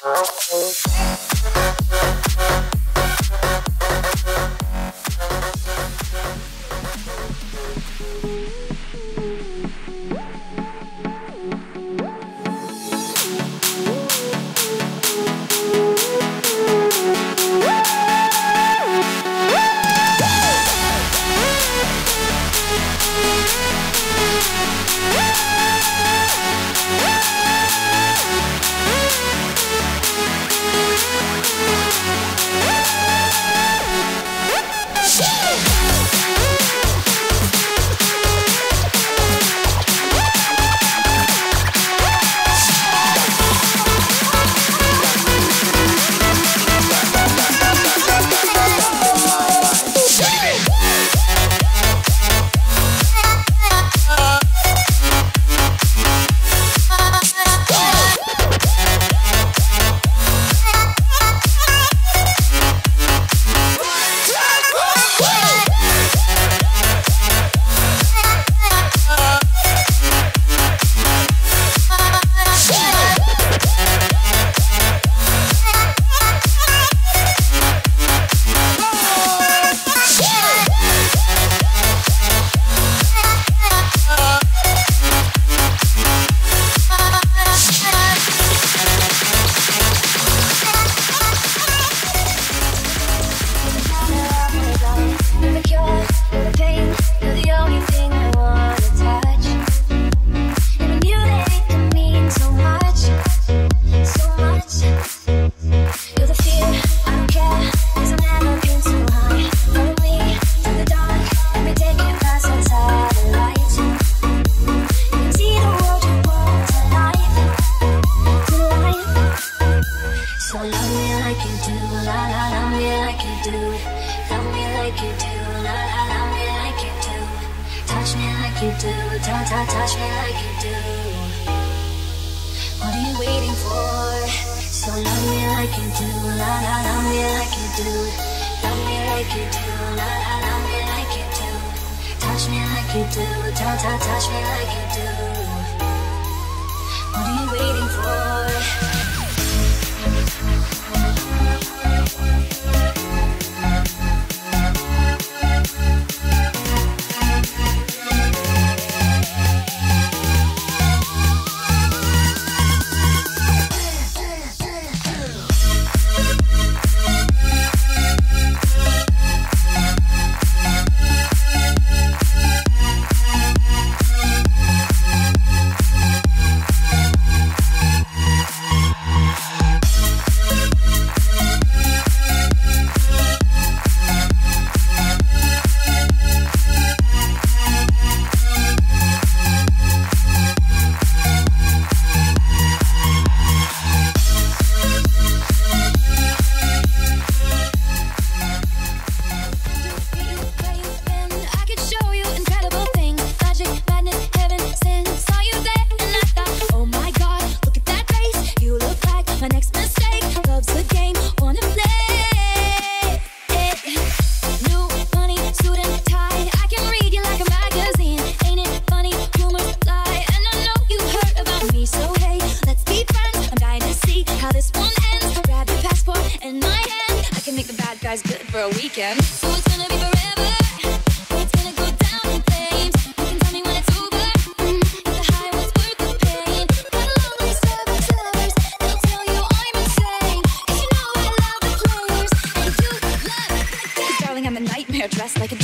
Dressed like a